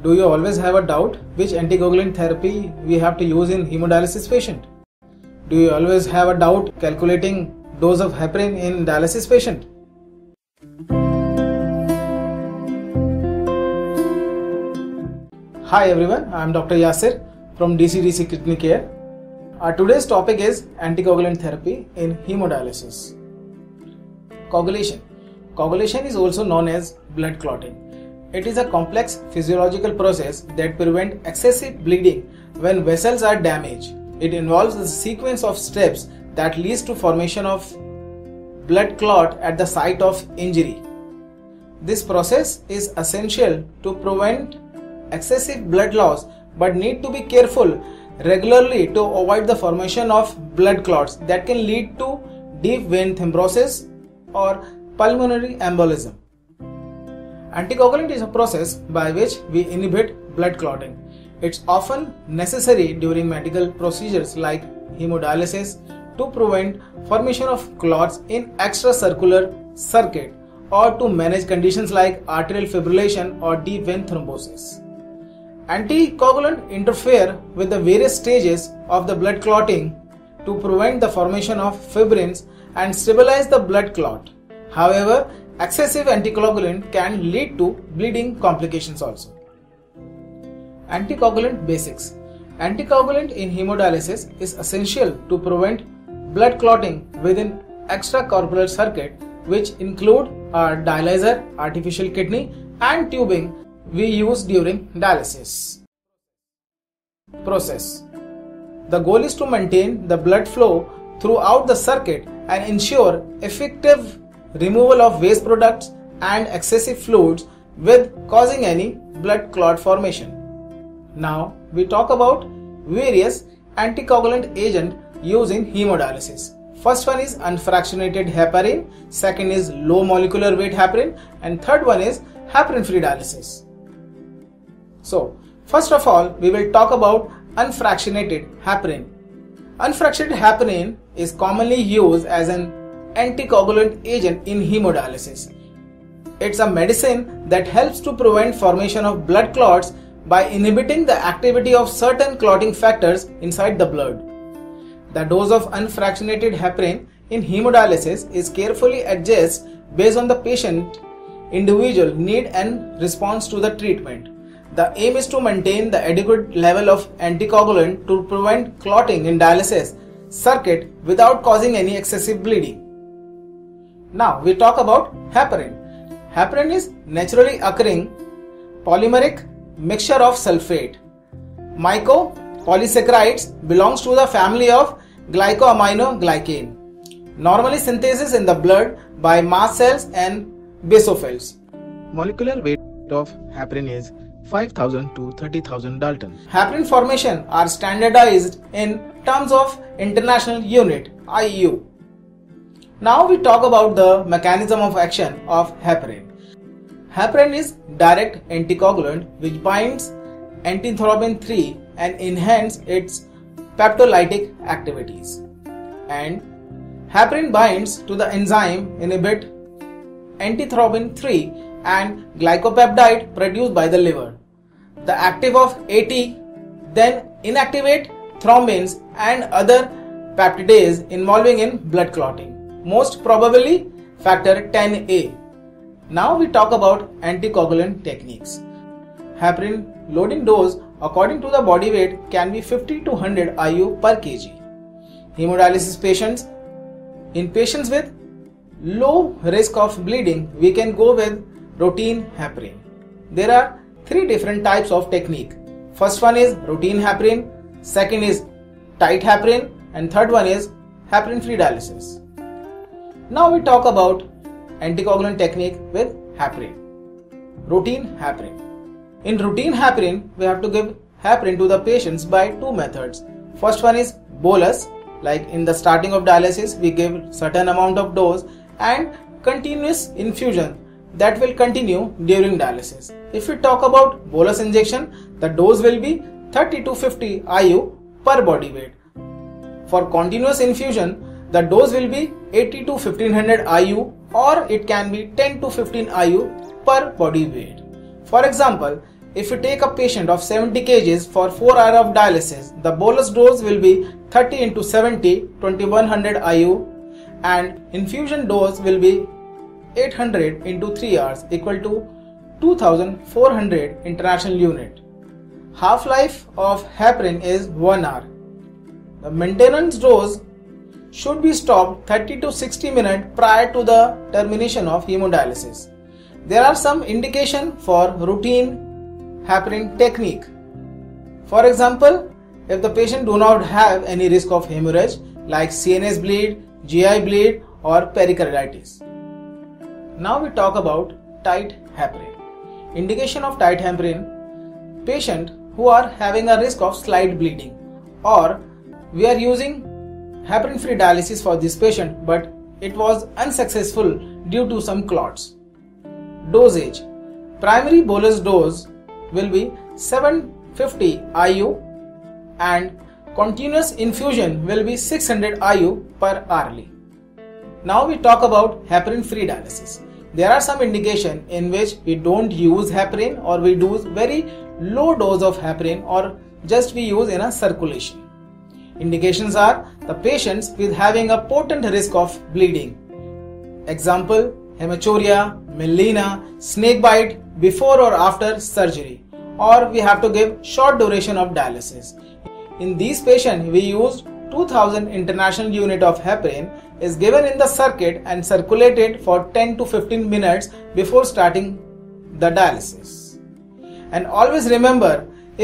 Do you always have a doubt which anticoagulant therapy we have to use in hemodialysis patient? Do you always have a doubt calculating dose of heparin in dialysis patient? Hi everyone, I am Dr. Yasir from DCDC Kidney Care. Our today's topic is anticoagulant therapy in hemodialysis. Coagulation. Coagulation is also known as blood clotting. It is a complex physiological process that prevents excessive bleeding when vessels are damaged. It involves a sequence of steps that leads to formation of blood clot at the site of injury. This process is essential to prevent excessive blood loss but need to be careful regularly to avoid the formation of blood clots that can lead to deep vein thrombosis or pulmonary embolism. Anticoagulant is a process by which we inhibit blood clotting. It's often necessary during medical procedures like hemodialysis to prevent formation of clots in extracircular circuit or to manage conditions like arterial fibrillation or deep vein thrombosis. Anticoagulant interfere with the various stages of the blood clotting to prevent the formation of fibrins and stabilize the blood clot. However, excessive anticoagulant can lead to bleeding complications also. Anticoagulant basics. Anticoagulant in hemodialysis is essential to prevent blood clotting within extracorporeal circuit, which include our dialyzer, artificial kidney and tubing we use during dialysis. Process. The goal is to maintain the blood flow throughout the circuit and ensure effective removal of waste products and excessive fluids without causing any blood clot formation. Now we talk about various anticoagulant agents used in hemodialysis. First one is unfractionated heparin, second is low molecular weight heparin and third one is heparin free dialysis. So first of all we will talk about unfractionated heparin. Unfractionated heparin is commonly used as an anticoagulant agent in hemodialysis. It's a medicine that helps to prevent formation of blood clots by inhibiting the activity of certain clotting factors inside the blood. The dose of unfractionated heparin in hemodialysis is carefully adjusted based on the patient individual need and response to the treatment. The aim is to maintain the adequate level of anticoagulant to prevent clotting in dialysis circuit without causing any excessive bleeding. Now we talk about heparin. Heparin is naturally occurring polymeric mixture of sulfate. Mycopolysaccharides belongs to the family of glycoaminoglycane. Normally synthesizes in the blood by mast cells and basophils. Molecular weight of heparin is 5,000 to 30,000 Dalton. Heparin formation are standardized in terms of international unit IU. Now we talk about the mechanism of action of heparin. Heparin is direct anticoagulant which binds antithrombin-3 and enhances its peptolytic activities. And heparin binds to the enzyme inhibit antithrombin-3 and glycopeptide produced by the liver. The active of AT then inactivate thrombins and other peptidases involving in blood clotting. Most probably factor 10A. Now we talk about anticoagulant techniques. Heparin loading dose according to the body weight can be 50 to 100 IU per kg. Hemodialysis patients. In patients with low risk of bleeding, we can go with routine heparin. There are three different types of technique. First one is routine heparin, second is tight heparin and third one is heparin free dialysis. Now we talk about anticoagulant technique with heparin. Routine heparin. In routine heparin, we have to give heparin to the patients by two methods. First one is bolus, like in the starting of dialysis we give certain amount of dose, and continuous infusion that will continue during dialysis. If we talk about bolus injection, the dose will be 30 to 50 IU per body weight. For continuous infusion, the dose will be 80 to 1500 IU or it can be 10 to 15 IU per body weight. For example, If you take a patient of 70 kg for 4 hours of dialysis, the bolus dose will be 30 × 70, 2100 IU, and infusion dose will be 800 into 3 hours equal to 2400 international unit. Half-life of heparin is 1 hour. The maintenance dose should be stopped 30 to 60 minutes prior to the termination of hemodialysis. There are some indications for routine heparin technique. For example, if the patient do not have any risk of hemorrhage like CNS bleed, GI bleed or pericarditis. Now we talk about tight heparin. Indication of tight heparin: patient who are having a risk of slight bleeding, or we are using heparin free dialysis for this patient but it was unsuccessful due to some clots. Dosage: primary bolus dose will be 750 IU and continuous infusion will be 600 IU per hourly. Now we talk about heparin free dialysis. There are some indications in which we don't use heparin, or we do very low dose of heparin, or just we use in a circulation. Indications are the patients with having a potent risk of bleeding. Example: hematuria, melena, snake bite before or after surgery, or we have to give short duration of dialysis. In these patients we used 2000 international unit of heparin is given in the circuit and circulated for 10 to 15 minutes before starting the dialysis. And always remember,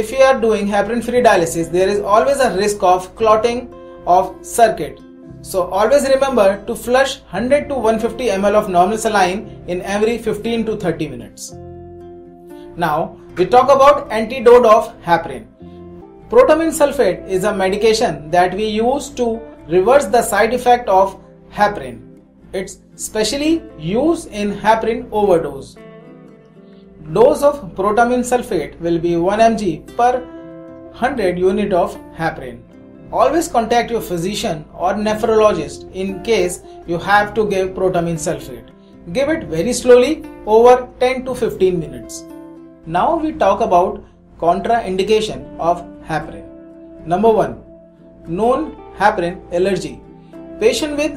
if you are doing heparin free dialysis, there is always a risk of clotting of circuit. So always remember to flush 100 to 150 ml of normal saline in every 15 to 30 minutes. Now we talk about antidote of heparin. Protamine sulfate is a medication that we use to reverse the side effect of heparin. It's specially used in heparin overdose. Dose of protamine sulfate will be 1 mg per 100 unit of heparin. Always contact your physician or nephrologist in case you have to give protamine sulfate. Give it very slowly over 10 to 15 minutes. Now we talk about contraindication of heparin. Number 1. Known heparin allergy. Patient with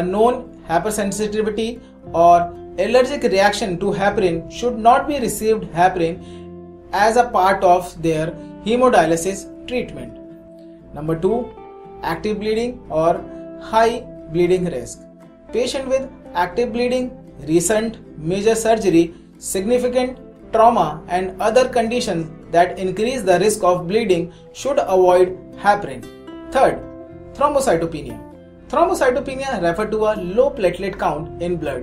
a known hypersensitivity or allergic reaction to heparin should not be received heparin as a part of their hemodialysis treatment. Number 2. Active bleeding or high bleeding risk. Patient with active bleeding, recent major surgery, significant trauma and other conditions that increase the risk of bleeding should avoid heparin. Third, thrombocytopenia. Thrombocytopenia refers to a low platelet count in blood.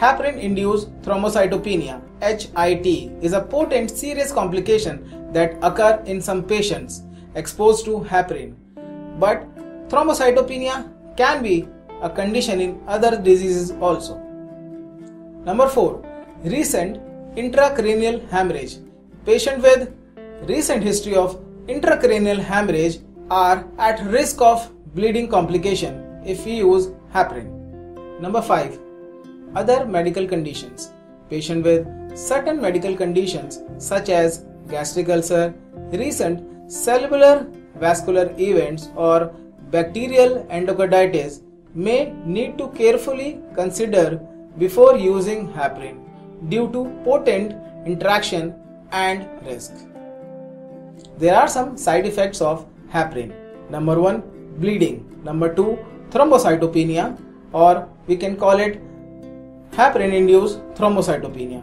Heparin-induced thrombocytopenia (HIT) is a potent serious complication that occurs in some patients exposed to heparin. But thrombocytopenia can be a condition in other diseases also. Number 4. Recent intracranial hemorrhage. Patient with recent history of intracranial hemorrhage are at risk of bleeding complication if we use heparin. Number 5. Other medical conditions. Patient with certain medical conditions such as gastric ulcer, recent cellular vascular events or bacterial endocarditis may need to carefully consider before using heparin due to potent interaction and risk. There are some side effects of heparin. Number 1, bleeding. Number 2, thrombocytopenia, or we can call it heparin induced thrombocytopenia.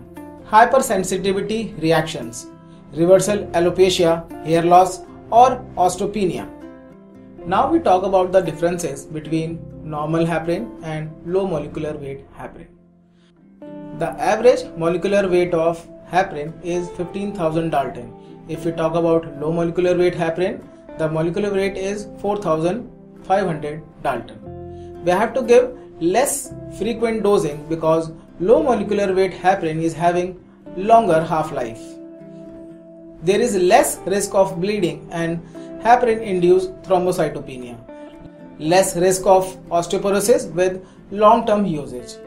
Hypersensitivity reactions, reversal alopecia, hair loss or osteopenia. Now we talk about the differences between normal heparin and low molecular weight heparin. The average molecular weight of heparin is 15,000 Dalton. If we talk about low molecular weight heparin, the molecular weight is 4,500 Dalton. We have to give less frequent dosing because low molecular weight heparin is having longer half-life. There is less risk of bleeding and heparin-induced thrombocytopenia. Less risk of osteoporosis with long-term usage.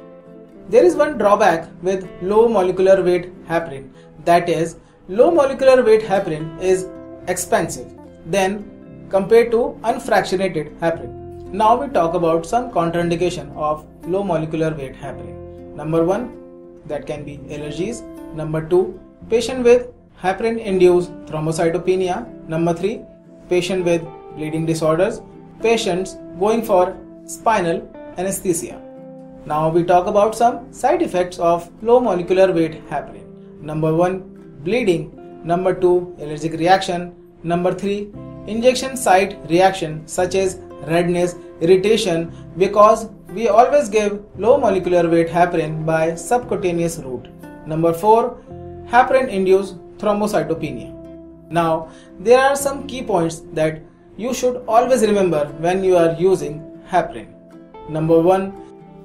There is one drawback with low molecular weight heparin, that is Low molecular weight heparin is expensive than compared to unfractionated heparin. Now we talk about some contraindication of low molecular weight heparin. Number 1, that can be allergies. Number 2, patient with heparin induced thrombocytopenia. Number 3, patient with bleeding disorders. Patients going for spinal anesthesia. Now we talk about some side effects of low molecular weight heparin. Number 1, bleeding. Number 2, allergic reaction. Number 3, injection site reaction such as redness, irritation, because we always give low molecular weight heparin by subcutaneous route. Number 4, heparin induced thrombocytopenia. Now there are some key points that you should always remember when you are using heparin. Number 1,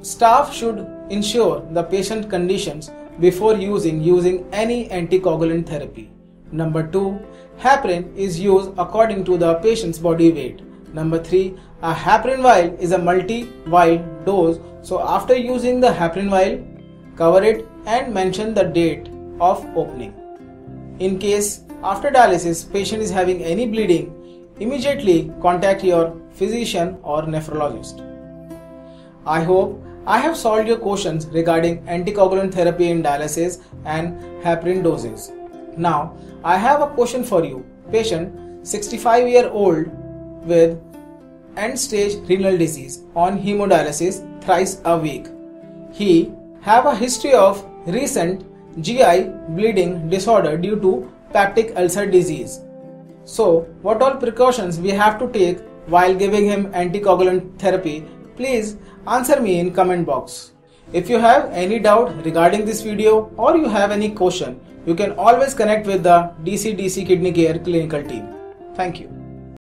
staff should ensure the patient conditions before using any anticoagulant therapy. Number 2, heparin is used according to the patient's body weight. Number 3, a heparin vial is a multi-vial dose, so after using the heparin vial, cover it and mention the date of opening. In case after dialysis patient is having any bleeding, immediately contact your physician or nephrologist. I hope I have solved your questions regarding anticoagulant therapy in dialysis and heparin doses. Now, I have a question for you. Patient 65-year-old with end-stage renal disease on hemodialysis thrice a week. He have a history of recent GI bleeding disorder due to peptic ulcer disease. So, what all precautions we have to take while giving him anticoagulant therapy? Please answer me in comment box. If you have any doubt regarding this video or you have any question, you can always connect with the DCDC Kidney Care clinical team. Thank you.